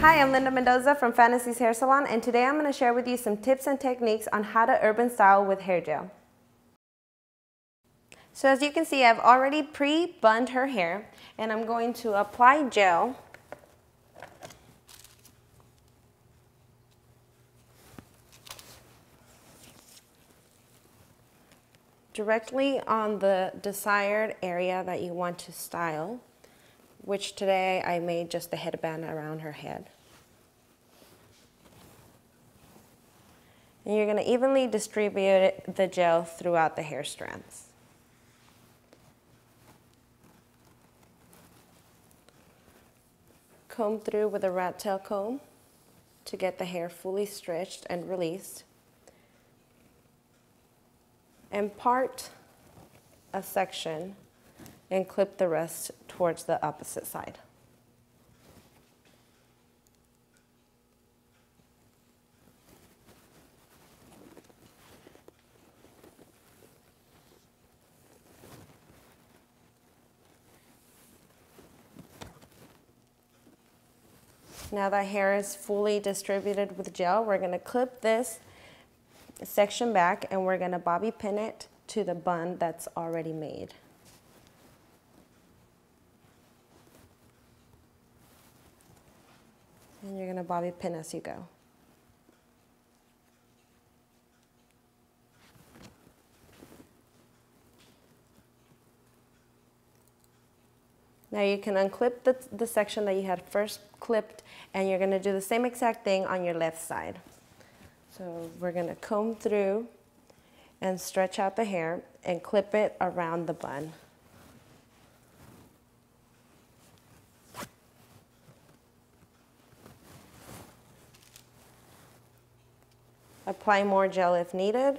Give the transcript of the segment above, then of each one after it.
Hi, I'm Linda Mendoza from Fantasy's Hair Salon, and today I'm going to share with you some tips and techniques on how to urban style with hair gel. So as you can see, I've already pre-bunned her hair, and I'm going to apply gel directly on the desired area that you want to style, which today I made just the headband around her head. And you're going to evenly distribute the gel throughout the hair strands. Comb through with a rat tail comb to get the hair fully stretched and released. And part a section and clip the rest towards the opposite side. Now that hair is fully distributed with gel, we're going to clip this section back and we're going to bobby pin it to the bun that's already made. And you're going to bobby pin as you go. Now you can unclip the section that you had first clipped, and you're going to do the same exact thing on your left side. So we're going to comb through and stretch out the hair and clip it around the bun. Apply more gel if needed.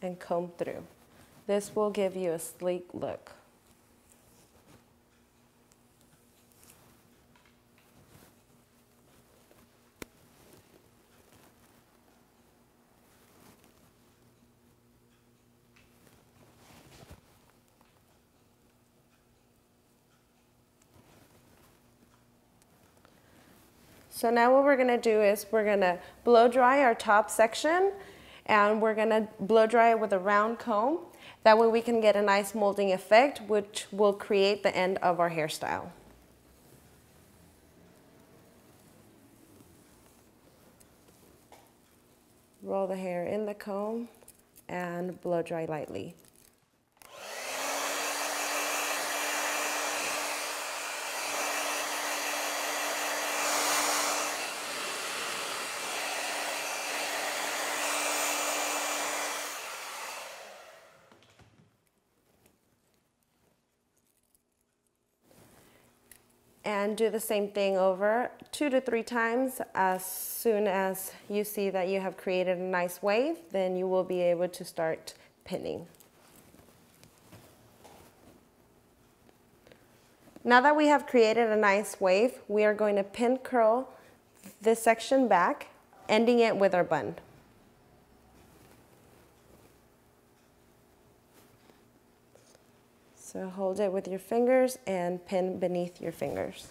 And comb through. This will give you a sleek look. So now what we're going to do is we're going to blow dry our top section, and we're going to blow dry it with a round comb. That way we can get a nice molding effect, which will create the end of our hairstyle. Roll the hair in the comb and blow dry lightly. And do the same thing over 2 to 3 times. As soon as you see that you have created a nice wave, then you will be able to start pinning. Now that we have created a nice wave, we are going to pin curl this section back, ending it with our bun. So hold it with your fingers and pin beneath your fingers.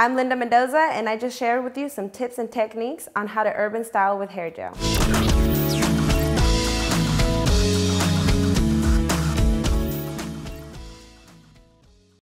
I'm Linda Mendoza, and I just shared with you some tips and techniques on how to urban style with hair gel.